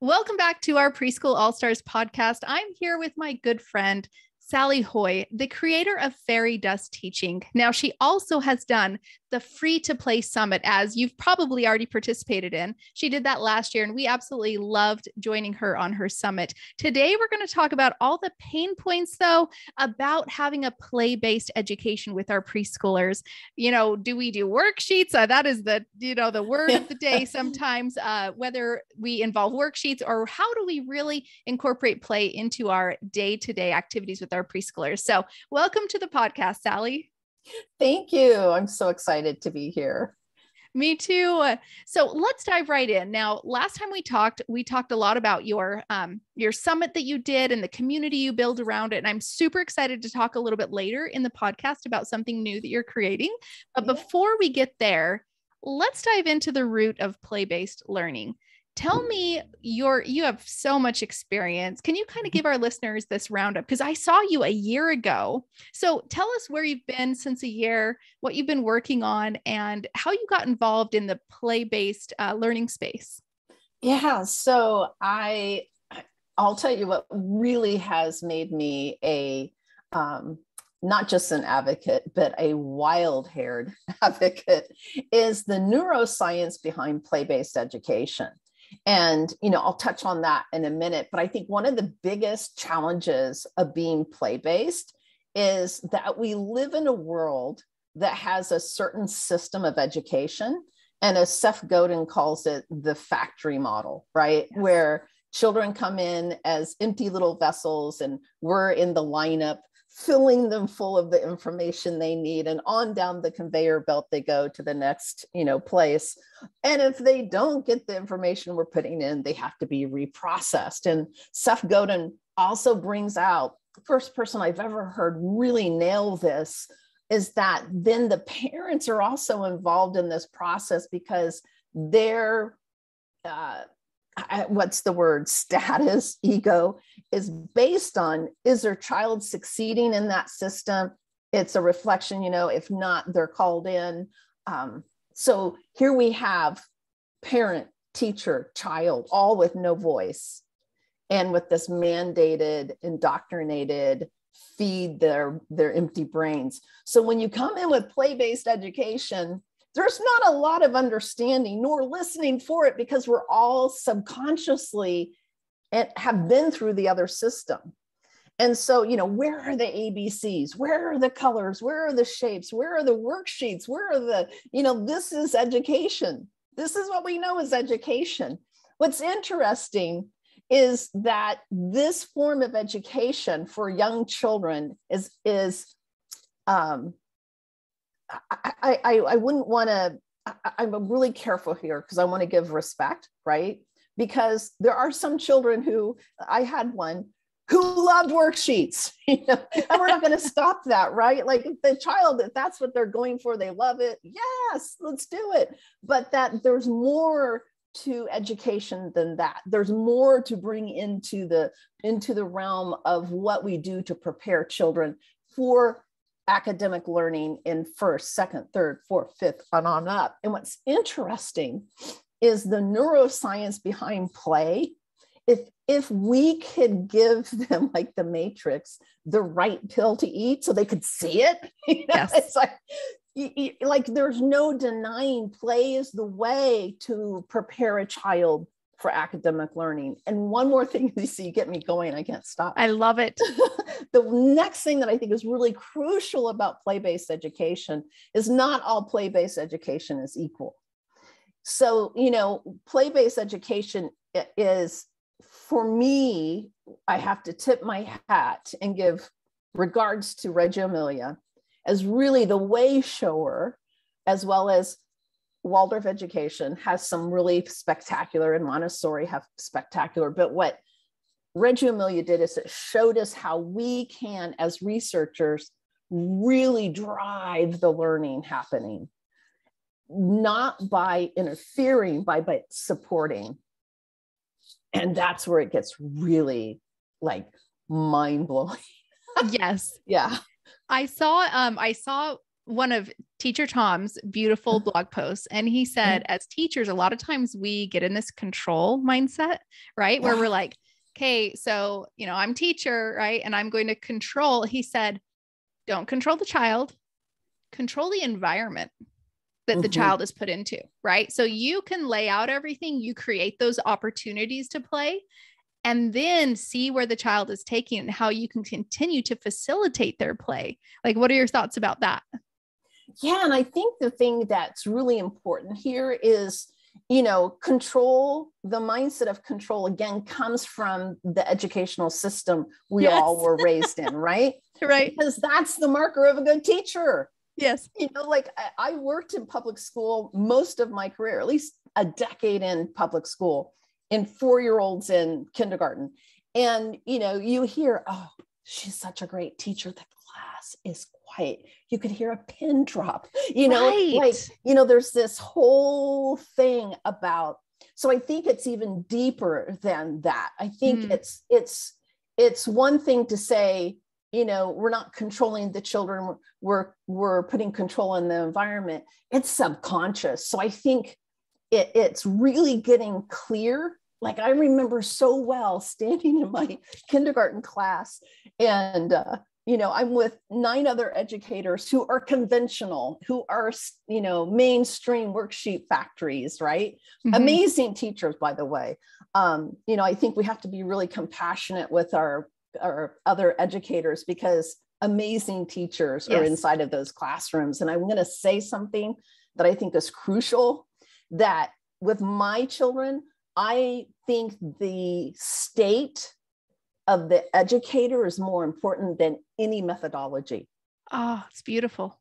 Welcome back to our Preschool All-Stars podcast. I'm here with my good friend, Sally Haughey, the creator of Fairy Dust Teaching. Now, she also has done the Free to Play Summit, as you've probably already participated in. She did that last year, and we absolutely loved joining her on her summit. Today, we're going to talk about all the pain points, though, about having a play-based education with our preschoolers. You know, do we do worksheets? That is the, the word of the day sometimes, whether we involve worksheets, or how do we really incorporate play into our day-to-day activities with our preschoolers. So welcome to the podcast, Sally. Thank you. I'm so excited to be here. Me too. So let's dive right in. Now, last time we talked a lot about your summit that you did and the community you build around it. And I'm super excited to talk a little bit later in the podcast about something new that you're creating. But before we get there, let's dive into the root of play-based learning. Tell me, you have so much experience. Can you kind of give our listeners this roundup? Because I saw you a year ago. So tell us where you've been since a year, what you've been working on, and how you got involved in the play-based learning space. Yeah, so I'll tell you what really has made me a not just an advocate, but a wild-haired advocate is the neuroscience behind play-based education. And, I'll touch on that in a minute, but I think one of the biggest challenges of being play-based is that we live in a world that has a certain system of education. And as Seth Godin calls it, the factory model, right? Yes. Where children come in as empty little vessels and we're in the lineup, filling them full of the information they need, and on down the conveyor belt they go to the next, place. And if they don't get the information we're putting in, they have to be reprocessed. And Seth Godin also brings out, the first person I've ever heard really nail this, is that then the parents are also involved in this process because they're status, ego is based on, is their child succeeding in that system? It's a reflection, if not, they're called in. So here we have parent, teacher, child, all with no voice. And with this mandated, indoctrinated, feed their empty brains. So when you come in with play-based education, there's not a lot of understanding nor listening for it because we're all subconsciously and have been through the other system. And so, where are the ABCs? Where are the colors? Where are the shapes? Where are the worksheets? Where are the, this is education. This is what we know is education. What's interesting is that this form of education for young children is I wouldn't want to, I'm really careful here because I want to give respect, right? Because there are some children who, I had one, who loved worksheets, and we're not going to stop that, right? Like the child, if that's what they're going for, they love it. Yes, let's do it. But that there's more to education than that. There's more to bring into the realm of what we do to prepare children for academic learning in first, second, third, fourth, fifth, on up. And what's interesting is the neuroscience behind play. If we could give them, like the Matrix, the right pill to eat so they could see it, yes. It's like there's no denying play is the way to prepare a child for academic learning. And one more thing, so you get me going, I can't stop. I love it. The next thing that I think is really crucial about play-based education is not all play-based education is equal. So, play-based education is, for me, I have to tip my hat and give regards to Reggio Emilia as really the way shower, as well as Waldorf education has some really spectacular, and Montessori have spectacular, but what Reggio Emilia did is it showed us how we can, as researchers, really drive the learning happening, not by interfering, by supporting. And that's where it gets really like mind-blowing. Yes. Yeah. I saw one of Teacher Tom's beautiful blog posts. And he said, as teachers, a lot of times we get in this control mindset, right? Where we're like, okay, so, you know, I'm teacher, right? And I'm going to control. He said, don't control the child, control the environment that the child is put into, right? So you can lay out everything, you create those opportunities to play, and then see where the child is taking and how you can continue to facilitate their play. Like, what are your thoughts about that? Yeah. And I think the thing that's really important here is, you know, control, the mindset of control again, comes from the educational system we all were raised in, right? Right. Because that's the marker of a good teacher. Yes. You know, like I worked in public school most of my career, at least a decade in public school, in four-year-olds in kindergarten. And, you know, you hear, oh, she's such a great teacher. The class is quiet. You could hear a pin drop, you know, like, you know, there's this whole thing about, so I think it's even deeper than that. I think it's one thing to say, you know, we're not controlling the children. We're putting control in the environment. It's subconscious. So I think it's really getting clear. Like I remember so well standing in my kindergarten class and, you know, I'm with 9 other educators who are conventional, who are, you know, mainstream worksheet factories, right? Amazing teachers, by the way. You know, I think we have to be really compassionate with our other educators because amazing teachers are inside of those classrooms. And I'm going to say something that I think is crucial, that with my children, I think the state of the educator is more important than any methodology. Oh, it's beautiful.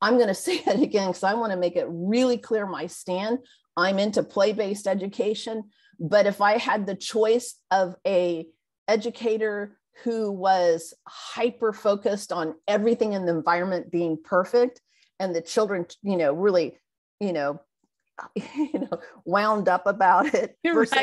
I'm going to say it again because I want to make it really clear my stand. I'm into play-based education, but if I had the choice of an educator who was hyper-focused on everything in the environment being perfect and the children, you know, really, you know, wound up about it versus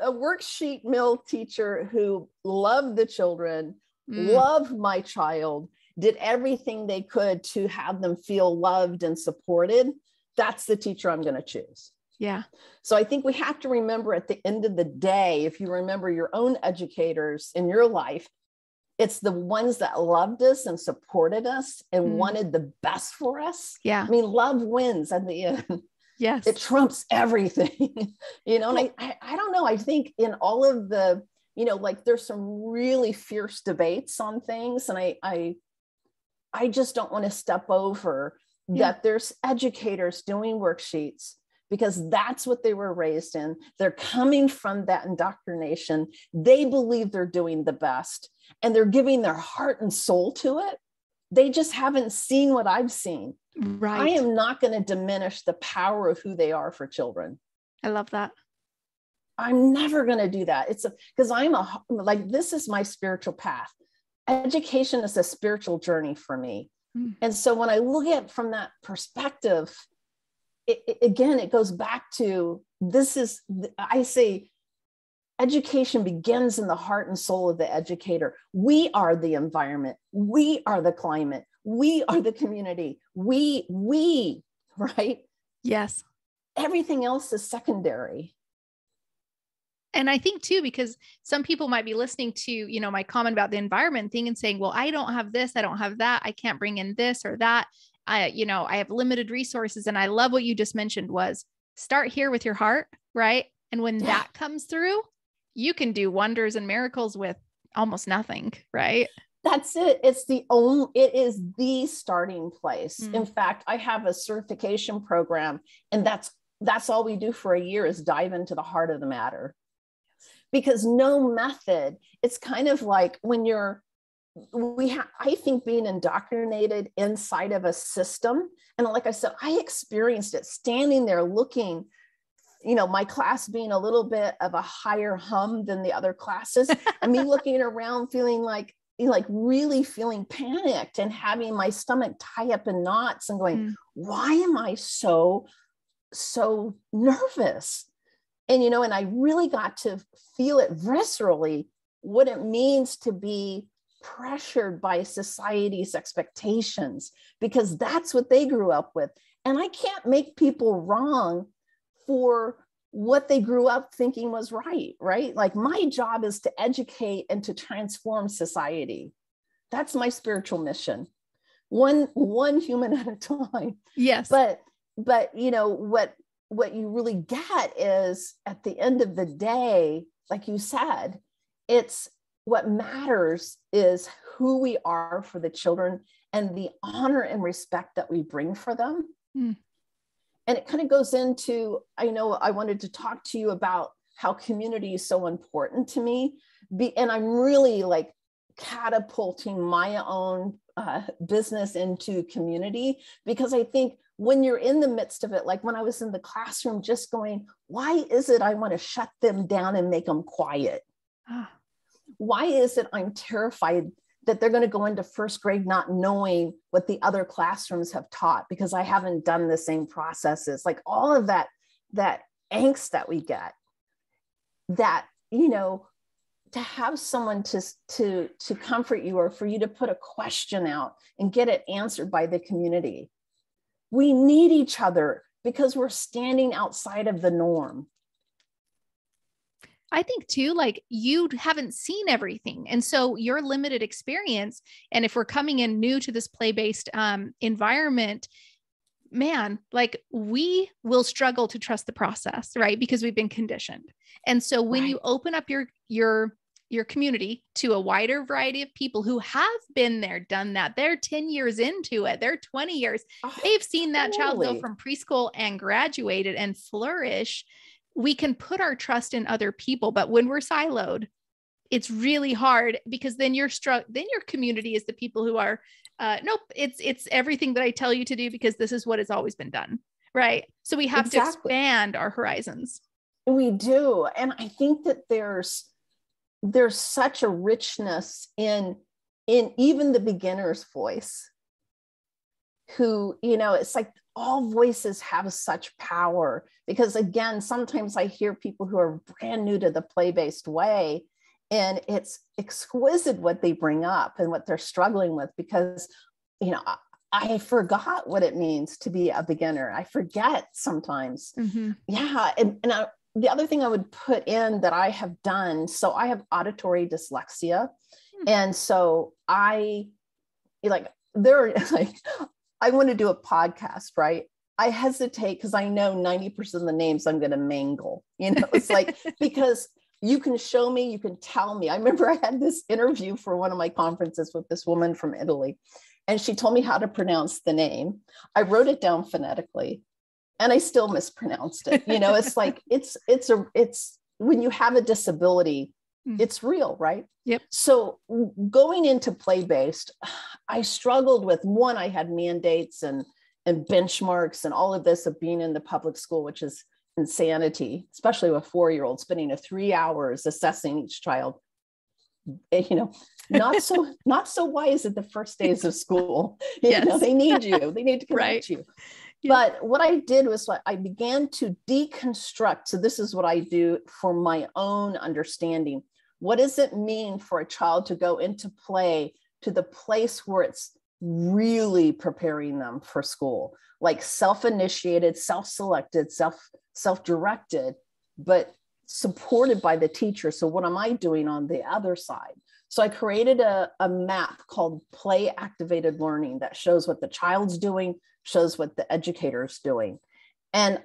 a worksheet mill teacher who loved the children, loved my child, did everything they could to have them feel loved and supported. That's the teacher I'm going to choose. Yeah. So I think we have to remember at the end of the day, if you remember your own educators in your life, it's the ones that loved us and supported us and wanted the best for us. Yeah. I mean, love wins at the end. Yes. It trumps everything, you know, and I don't know. I think in all of the, you know, like there's some really fierce debates on things. And I just don't want to step over that there's educators doing worksheets because that's what they were raised in. They're coming from that indoctrination. They believe they're doing the best and they're giving their heart and soul to it. They just haven't seen what I've seen. Right. I am not going to diminish the power of who they are for children. I love that. I'm never going to do that. It's because this is my spiritual path. Education is a spiritual journey for me. And so when I look at it from that perspective, it goes back to I say education begins in the heart and soul of the educator. We are the environment. We are the climate. We are the community. We, right? Yes. Everything else is secondary. And I think too, because some people might be listening to, you know, my comment about the environment thing and saying, well, I don't have this. I don't have that. I can't bring in this or that. I have limited resources. And I love what you just mentioned was start here with your heart, right? And when that comes through, you can do wonders and miracles with almost nothing, right? That's it. It is the starting place. In fact, I have a certification program and that's all we do for a year is dive into the heart of the matter. Because no method, it's kind of like when I think being indoctrinated inside of a system. And like I said, I experienced it standing there looking, you know, my class being a little bit of a higher hum than the other classes. I mean, looking around, feeling like really feeling panicked and having my stomach tie up in knots and going, why am I so nervous? And, you know, and I really got to feel it viscerally, what it means to be pressured by society's expectations, because that's what they grew up with. And I can't make people wrong for what they grew up thinking was right, right? Like, my job is to educate and to transform society. That's my spiritual mission. One human at a time. Yes. But you know, what you really get is, at the end of the day, like you said, it's what matters is who we are for the children and the honor and respect that we bring for them. Mm. And it kind of goes into, I know I wanted to talk to you about how community is so important to me. And I'm really like catapulting my own business into community, because I think when you're in the midst of it, like when I was in the classroom, just going, why is it I want to shut them down and make them quiet? Why is it I'm terrified that they're going to go into first grade not knowing what the other classrooms have taught because I haven't done the same processes? Like all of that angst that we get, that, you know, to have someone to comfort you, or for you to put a question out and get it answered by the community. We need each other because we're standing outside of the norm. I think too, like, you haven't seen everything. And so your limited experience, and if we're coming in new to this play-based environment, man, like, we will struggle to trust the process, right? Because we've been conditioned. And so when you open up your community to a wider variety of people who have been there, done that, they're 10 years into it, they're 20 years, they've seen that child go from preschool and graduated and flourish. We can put our trust in other people, but when we're siloed, it's really hard, because then you're struck. Then your community is the people who are, nope, it's everything that I tell you to do because this is what has always been done, right? So we have to expand our horizons. We do, and I think that there's such a richness in even the beginner's voice. Who, you know, it's like, all voices have such power, because again, sometimes I hear people who are brand new to the play-based way, and it's exquisite what they bring up and what they're struggling with, because, you know, I forgot what it means to be a beginner. I forget sometimes. Mm-hmm. Yeah. And the other thing I would put in that I have done, so I have auditory dyslexia. Mm-hmm. And so I want to do a podcast, right? I hesitate because I know 90% of the names I'm going to mangle, you know, it's like, because you can show me, you can tell me. I remember I had this interview for one of my conferences with this woman from Italy, and she told me how to pronounce the name. I wrote it down phonetically, and I still mispronounced it. You know, it's like, it's when you have a disability, it's real, right? Yep. So going into play-based, I struggled with one. I had mandates and benchmarks and all of this of being in the public school, which is insanity, especially with 4-year-olds spending 3 hours assessing each child. You know, not so wise at the first days of school. Yes. You know, they need you. They need to connect you. Yeah. But what I did was I began to deconstruct. So this is what I do for my own understanding. What does it mean for a child to go into play, to the place where it's really preparing them for school, like self-initiated, self-selected, self-directed, but supported by the teacher? So what am I doing on the other side? So I created a map called Play Activated Learning that shows what the child's doing, shows what the educator's doing. And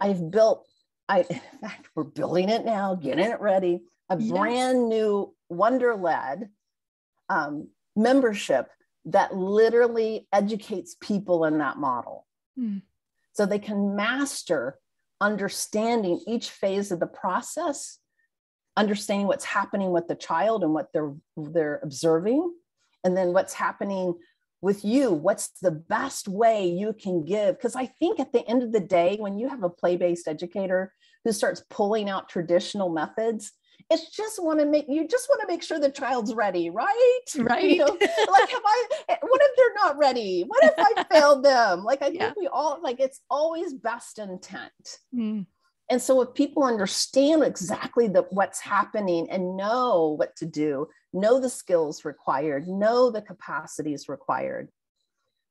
we're building it now, getting it ready. Brand new Wonder-led membership that literally educates people in that model. Mm. So they can master understanding each phase of the process, understanding what's happening with the child and what they're observing, and then what's happening with you. What's the best way you can give? Because I think at the end of the day, when you have a play-based educator who starts pulling out traditional methods, it's just want to make sure the child's ready, right? Right. You know, like, what if they're not ready? What if I failed them? Like, I think we all, like, it's always best intent. Mm. And so if people understand exactly what's happening and know what to do, know the skills required, know the capacities required,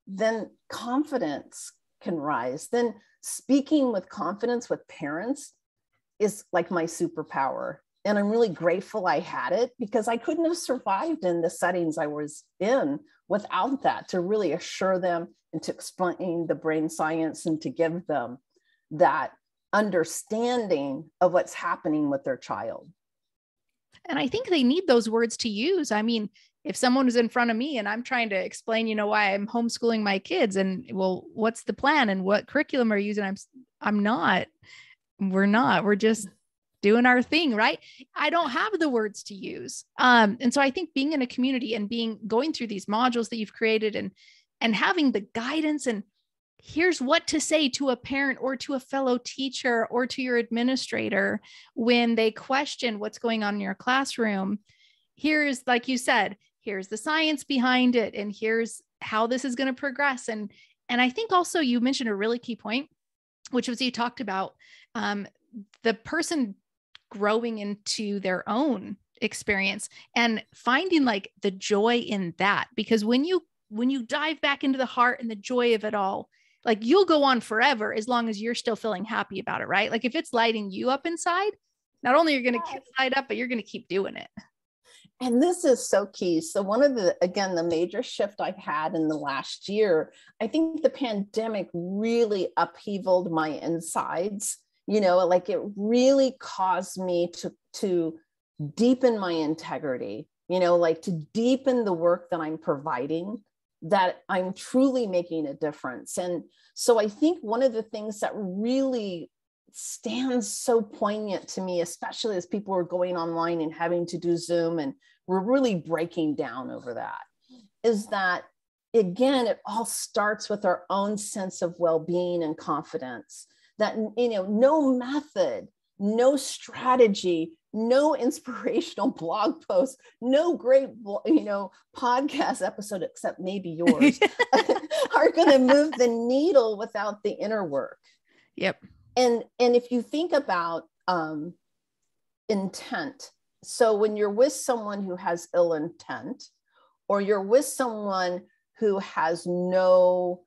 then confidence can rise. Then speaking with confidence with parents is like my superpower. And I'm really grateful I had it, because I couldn't have survived in the settings I was in without that, to really assure them and to explain the brain science and to give them that understanding of what's happening with their child. And I think they need those words to use. I mean, if someone was in front of me and I'm trying to explain, you know, why I'm homeschooling my kids and, well, what's the plan and what curriculum are you using? We're just doing our thing, right? I don't have the words to use. And so I think being in a community and going through these modules that you've created and having the guidance and here's what to say to a parent or to a fellow teacher or to your administrator when they question what's going on in your classroom. Here's, like you said, here's the science behind it and here's how this is going to progress. And I think also you mentioned a really key point, which was you talked about the person growing into their own experience and finding like the joy in that, because when you dive back into the heart and the joy of it all, like you'll go on forever as long as you're still feeling happy about it, right? Like if it's lighting you up inside, not only you're going to keep light up, but you're going to keep doing it. And this is so key. So one of the major shift I've had in the last year, I think the pandemic really upheavaled my insides. You know, like it really caused me to deepen my integrity, you know, like to deepen the work that I'm providing, that I'm truly making a difference. And so I think one of the things that really stands so poignant to me, especially as people are going online and having to do Zoom, and we're really breaking down over that, is that, again, it all starts with our own sense of well-being and confidence. That, you know, no method, no strategy, no inspirational blog post, no great, you know, podcast episode, except maybe yours, are going to move the needle without the inner work. Yep. And if you think about intent, so when you're with someone who has ill intent, or you're with someone who has no,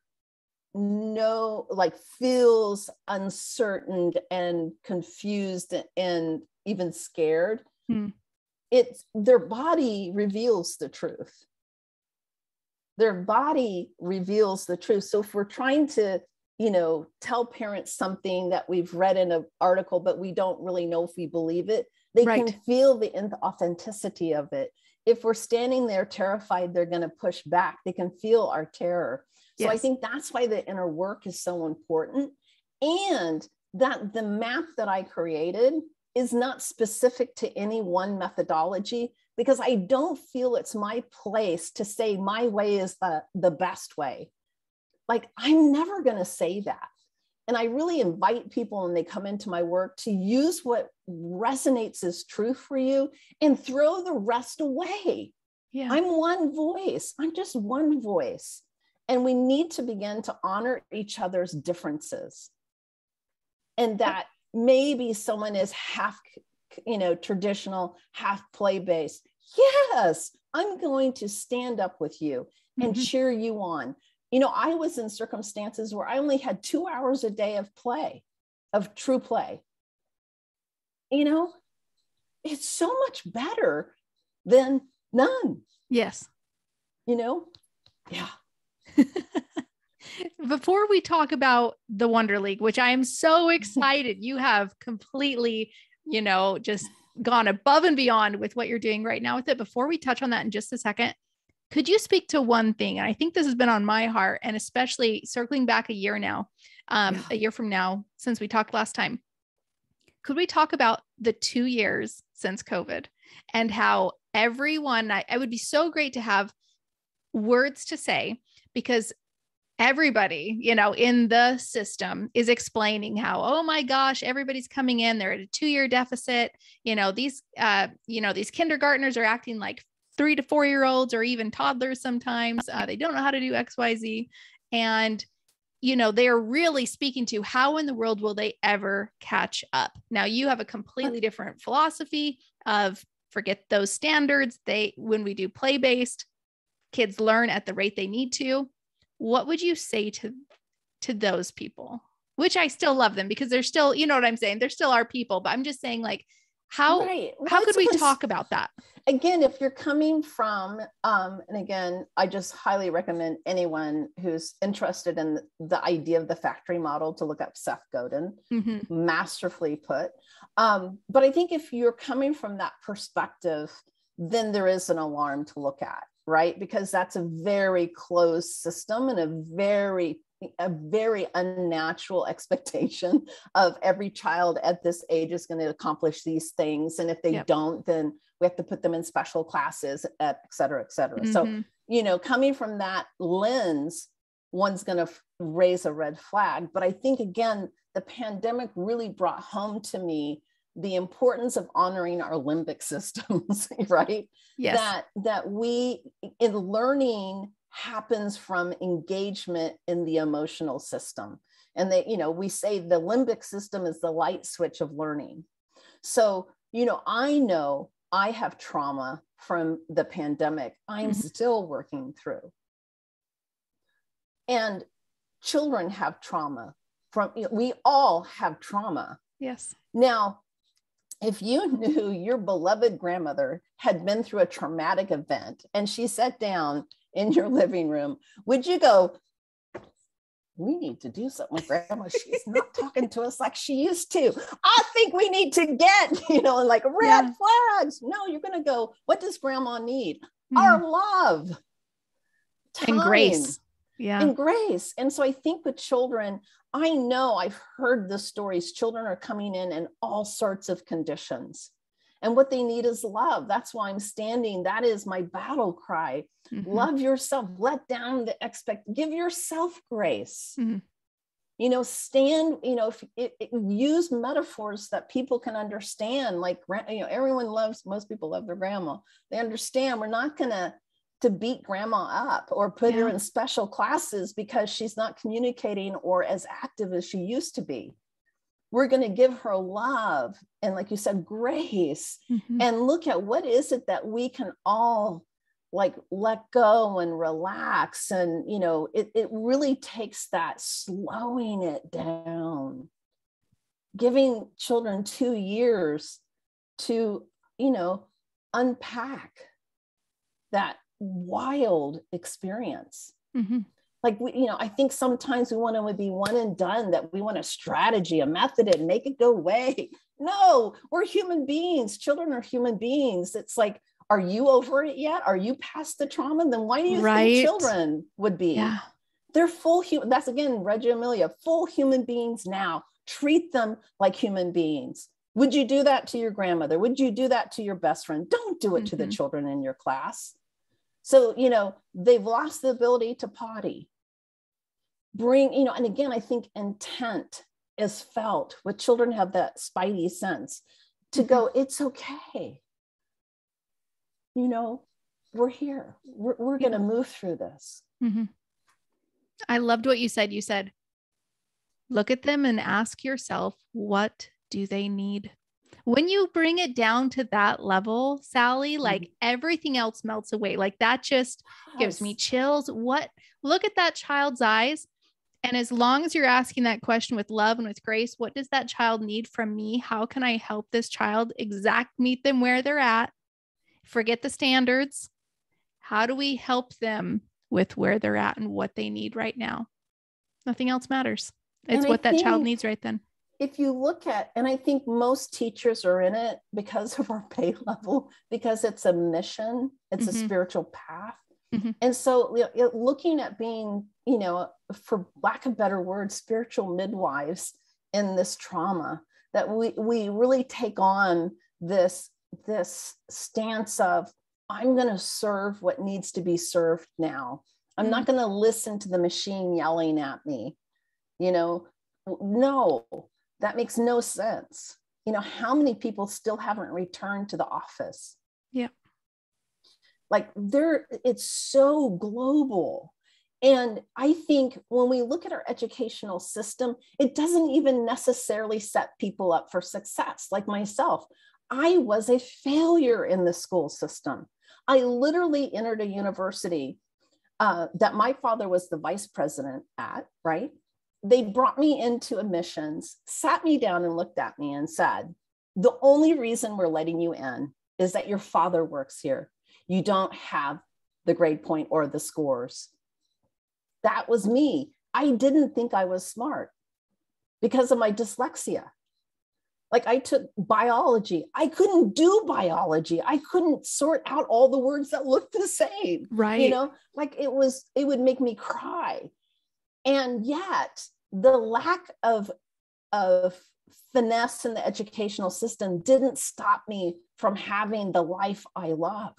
like feels uncertain and confused and even scared, It's their body reveals the truth. So if we're trying to, you know, tell parents something that we've read in an article, but we don't really know if we believe it, they can feel the authenticity of it. If we're standing there terrified, they're going to push back. They can feel our terror. So yes. I think that's why the inner work is so important. And that the map that I created is not specific to any one methodology, because I don't feel it's my place to say my way is the best way. Like, I'm never going to say that. And I really invite people when they come into my work to use what resonates as true for you and throw the rest away. Yeah. I'm just one voice. And we need to begin to honor each other's differences. And that maybe someone is half, you know, traditional, half play-based. Yes, I'm going to stand up with you and cheer you on. You know, I was in circumstances where I only had 2 hours a day of play, of true play. You know, it's so much better than none. Yes. You know? Yeah. Before we talk about the Wonder League, which I am so excited, you have completely, you know, just gone above and beyond with what you're doing right now with it. Before we touch on that in just a second, could you speak to one thing? And I think this has been on my heart, and especially circling back a year now, a year from now, since we talked last time, could we talk about the 2 years since COVID and how everyone, I would be so great to have words to say, because everybody, you know, in the system is explaining how, oh my gosh, everybody's coming in, they're at a 2-year deficit. You know, these kindergartners are acting like 3 to 4 year olds or even toddlers sometimes. They don't know how to do XYZ. And you know, they are really speaking to how in the world will they ever catch up? Now you have a completely different philosophy of forget those standards. When we do play-based, kids learn at the rate they need to. What would you say to those people? Which I still love them because they're still, you know what I'm saying? They're still our people, but I'm just saying like, how could we talk about that? Again, if you're coming from, and again, I just highly recommend anyone who's interested in the idea of the factory model to look up Seth Godin, mm-hmm. masterfully put. But I think if you're coming from that perspective, then there is an alarm to look at, right? Because that's a very closed system and a very unnatural expectation of every child at this age is going to accomplish these things. And if they yep. don't, then we have to put them in special classes, et cetera, et cetera. Mm-hmm. So, you know, coming from that lens, one's going to raise a red flag. But I think, again, the pandemic really brought home to me the importance of honoring our limbic systems, right? Yes. That we, in learning, happens from engagement in the emotional system. And that, you know, we say the limbic system is the light switch of learning. So, you know I have trauma from the pandemic I'm mm-hmm. still working through. And children have trauma from, you know, we all have trauma. Yes. Now, if you knew your beloved grandmother had been through a traumatic event and she sat down in your living room, would you go, we need to do something with grandma? She's not talking to us like she used to. I think we need to get, you know, like red yeah. flags. No, you're going to go, what does grandma need? Mm. Our love. Time, and grace. Yeah. And grace. And so I think with children, I know I've heard the stories. Children are coming in all sorts of conditions. And what they need is love. That's why I'm standing. That is my battle cry. Mm-hmm. Love yourself. Let down the give yourself grace. Mm-hmm. You know, stand, you know, use metaphors that people can understand. Like, you know, most people love their grandma. They understand we're not going to beat grandma up or put yeah. her in special classes because she's not communicating or as active as she used to be. We're going to give her love and, like you said, grace mm-hmm. and look at what is it that we can all like let go and relax. And, you know, it really takes that slowing it down, giving children 2 years to, you know, unpack that wild experience. Mm-hmm. Like, you know, I think sometimes we want to be one and done, that we want a strategy, a method, and make it go away. No, we're human beings. Children are human beings. It's like, are you over it yet? Are you past the trauma? Then why do you right. think children would be? Yeah. They're full human. That's again, Reggio Emilia, full human beings now. Treat them like human beings. Would you do that to your grandmother? Would you do that to your best friend? Don't do it mm-hmm. to the children in your class. So, you know, they've lost the ability to potty. Bring, you know, and again, I think intent is felt with children have that spidey sense to go, it's okay. You know, we're here. We're yeah. going to move through this. Mm-hmm. I loved what you said. You said, look at them and ask yourself, what do they need? When you bring it down to that level, Sally, like mm-hmm. everything else melts away. Like that just yes. gives me chills. Look at that child's eyes. And as long as you're asking that question with love and with grace, what does that child need from me? How can I help this child meet them where they're at? Forget the standards. How do we help them with where they're at and what they need right now? Nothing else matters. It's what that child needs right then. If you look at, and I think most teachers are in it because of our pay level, because it's a mission, it's mm-hmm. a spiritual path. Mm-hmm. And so, you know, looking at being, you know, for lack of better words, spiritual midwives in this trauma, that we really take on this stance of, I'm going to serve what needs to be served now. I'm mm-hmm. not going to listen to the machine yelling at me, you know, no, that makes no sense. You know, how many people still haven't returned to the office? Yeah. Like it's so global. And I think when we look at our educational system, it doesn't even necessarily set people up for success. Like myself, I was a failure in the school system. I literally entered a university that my father was the vice president at, right? They brought me into admissions, sat me down and looked at me and said, the only reason we're letting you in is that your father works here. You don't have the grade point or the scores. That was me. I didn't think I was smart because of my dyslexia. Like I took biology. I couldn't do biology. I couldn't sort out all the words that looked the same. Right. You know, like it would make me cry. And yet the lack of finesse in the educational system didn't stop me from having the life I love.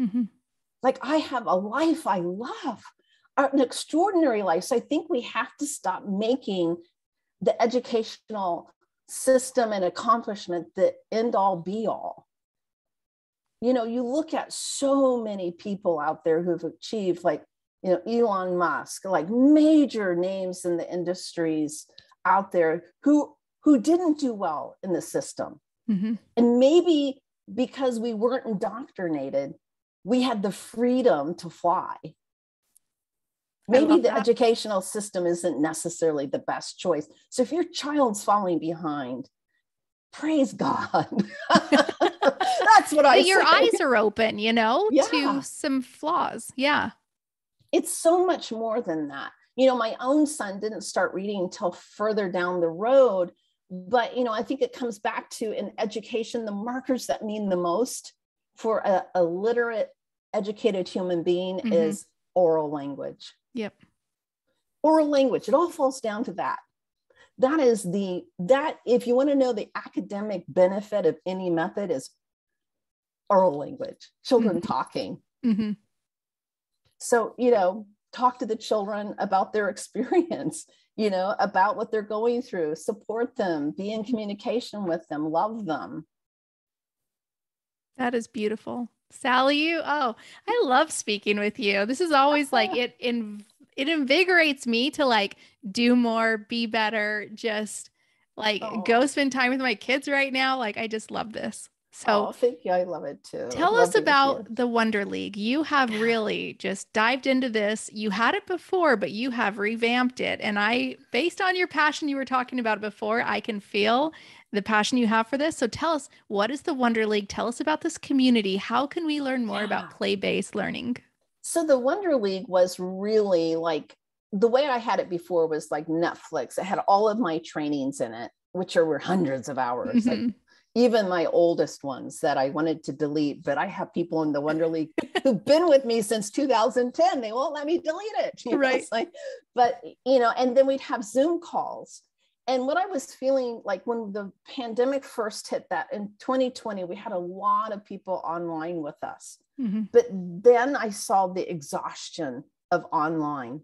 Mm-hmm. Like I have a life I love, an extraordinary life. So I think we have to stop making the educational system and accomplishment the end all be all. You know, you look at so many people out there who've achieved, like, you know, Elon Musk, like major names in the industries out there who didn't do well in the system. Mm-hmm. And maybe because we weren't indoctrinated, we had the freedom to fly. Maybe the educational system isn't necessarily the best choice. So if your child's falling behind, praise God. That's what I say. Your eyes are open, you know, to some flaws. Yeah. It's so much more than that. You know, my own son didn't start reading until further down the road. But, you know, I think it comes back to in education, the markers that mean the most for a literate, educated human being mm-hmm. is oral language. Yep. Oral language. It all falls down to that. That is that if you want to know the academic benefit of any method is oral language, children mm-hmm. talking. Mm-hmm. So, you know, talk to the children about their experience, you know, about what they're going through, support them, be in communication with them, love them. That is beautiful. Sally, I love speaking with you. This is always like it invigorates me to like do more, be better, just like go spend time with my kids right now. Like I just love this. So thank you. I love it too. Tell us about the Wonder League. You have really just dived into this. You had it before, but you have revamped it. And based on your passion you were talking about before, I can feel the passion you have for this. So tell us, what is the Wonder League? Tell us about this community. How can we learn more about play-based learning? So the Wonder League was really like, the way I had it before was like Netflix. It had all of my trainings in it, which were hundreds of hours. Mm-hmm. Like, even my oldest ones that I wanted to delete, but I have people in the Wonder League who've been with me since 2010. They won't let me delete it. Right. It's like, but, you know, and then we'd have Zoom calls. And what I was feeling like when the pandemic first hit that in 2020, we had a lot of people online with us. Mm-hmm. But then I saw the exhaustion of online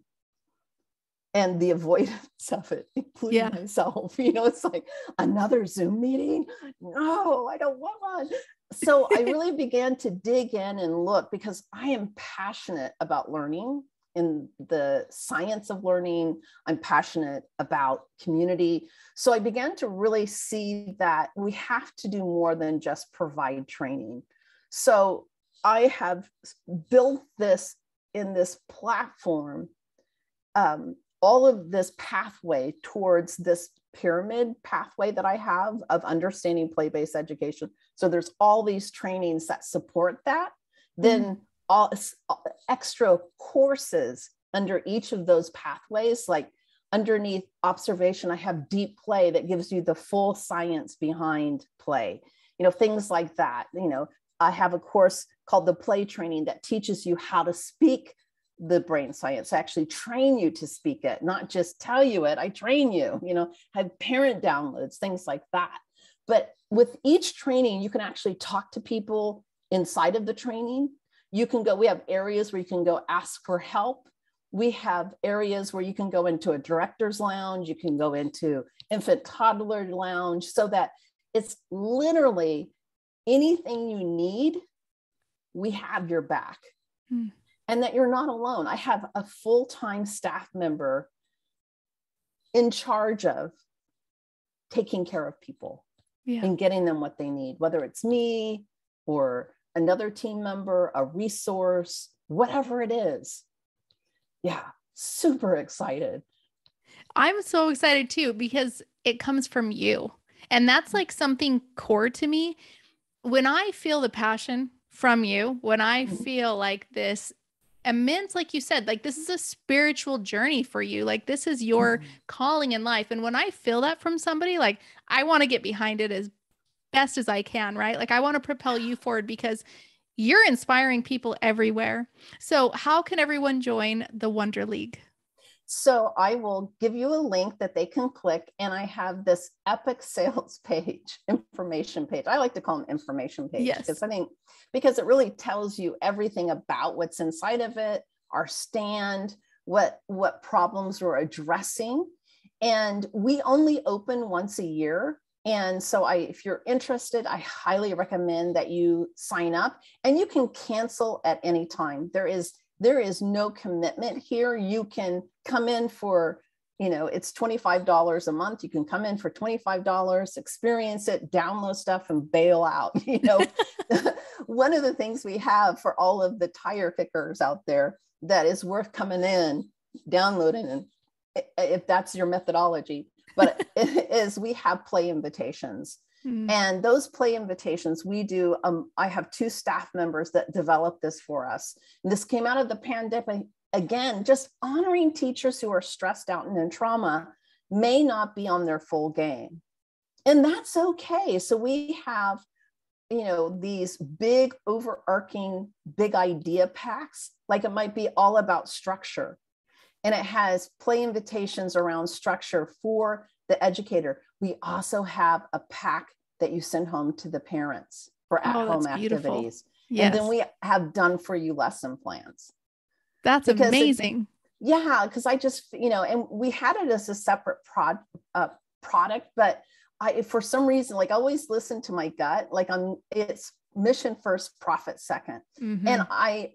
and the avoidance of it, including myself. You know, it's like another Zoom meeting. No, I don't want one. So I really began to dig in and look, because I am passionate about learning and the science of learning. I'm passionate about community. So I began to really see that we have to do more than just provide training. So I have built this in this platform, all of this pathway towards this pyramid pathway that I have of understanding play-based education. So there's all these trainings that support that. Mm-hmm. Then all extra courses under each of those pathways, like underneath observation, I have deep play that gives you the full science behind play, you know, things like that. You know, I have a course called the Play Training that teaches you how to speak the brain science, actually train you to speak it, not just tell you it, I train you, you know, have parent downloads, things like that. But with each training, you can actually talk to people inside of the training. You can go, we have areas where you can go ask for help. We have areas where you can go into a director's lounge, you can go into infant toddler lounge, so that it's literally anything you need, we have your back. Mm. and that you're not alone. I have a full-time staff member in charge of taking care of people and getting them what they need, whether it's me or another team member, a resource, whatever it is. Yeah, super excited. I'm so excited too, because it comes from you. And that's like something core to me. When I feel the passion from you, when I feel like this immense, like you said, like this is a spiritual journey for you. Like this is your calling in life. And when I feel that from somebody, like I want to get behind it as best as I can, right? Like I want to propel you forward because you're inspiring people everywhere. So how can everyone join the Wonder League? So I will give you a link that they can click, and I have this epic sales page, information page. I like to call them information page because I think, because it really tells you everything about what's inside of it, our stand, what problems we're addressing. And we only open once a year. And so if you're interested, I highly recommend that you sign up, and you can cancel at any time. There is no commitment here. You can come in for, it's $25 a month. You can come in for $25, experience it, download stuff, and bail out. One of the things we have for all of the tire kickers out there that is worth coming in, downloading, and if that's your methodology, but it is, we have play invitations. And those play invitations we do, I have two staff members that develop this for us. And this came out of the pandemic, again, just honoring teachers who are stressed out and in trauma may not be on their full game. And that's okay. So we have, these big overarching, big idea packs, like it might be all about structure. And it has play invitations around structure for the educator. We also have a pack that you send home to the parents for at-home activities. Yes. And then we have done for you lesson plans. That's amazing. Because I just, and we had it as a separate product, but I, for some reason, like I always listen to my gut, like it's mission first, profit second. And I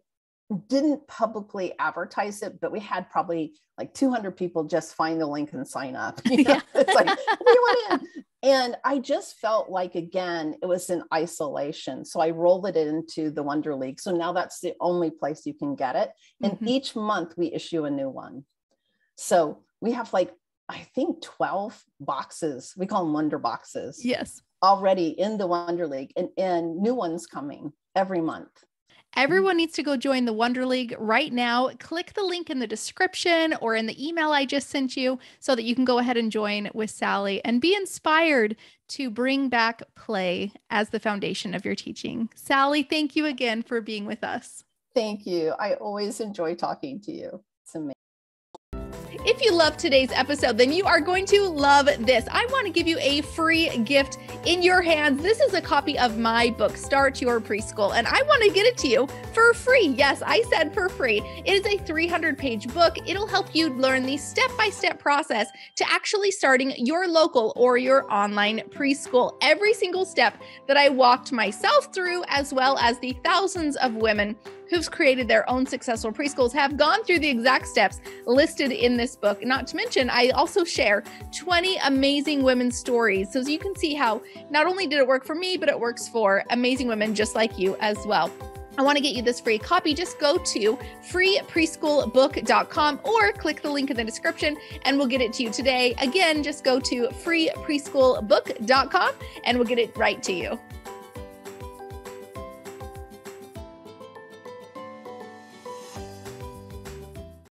didn't publicly advertise it, but we had probably like 200 people just find the link and sign up. It's like, we went in. And I just felt like, again, it was in isolation. So I rolled it into the Wonder League. So now that's the only place you can get it. And each month we issue a new one. So we have like, I think 12 boxes, we call them Wonder Boxes. Already in the Wonder League, and new ones coming every month. Everyone needs to go join the Wonder League right now. Click the link in the description or in the email I just sent you so that you can go ahead and join with Sally and be inspired to bring back play as the foundation of your teaching. Sally, thank you again for being with us. Thank you. I always enjoy talking to you. It's amazing. If you love today's episode, then you are going to love this. I want to give you a free gift in your hands. This is a copy of my book, Start Your Preschool, and I want to get it to you for free. Yes, I said for free. It is a 300-page book. It'll help you learn the step-by-step process to actually starting your local or your online preschool. Every single step that I walked myself through, as well as the thousands of women who've created their own successful preschools, have gone through the exact steps listed in this book. Not to mention, I also share 20 amazing women's stories. So as you can see how not only did it work for me, but it works for amazing women just like you as well. I want to get you this free copy. Just go to freepreschoolbook.com or click the link in the description and we'll get it to you today. Again, just go to freepreschoolbook.com and we'll get it right to you.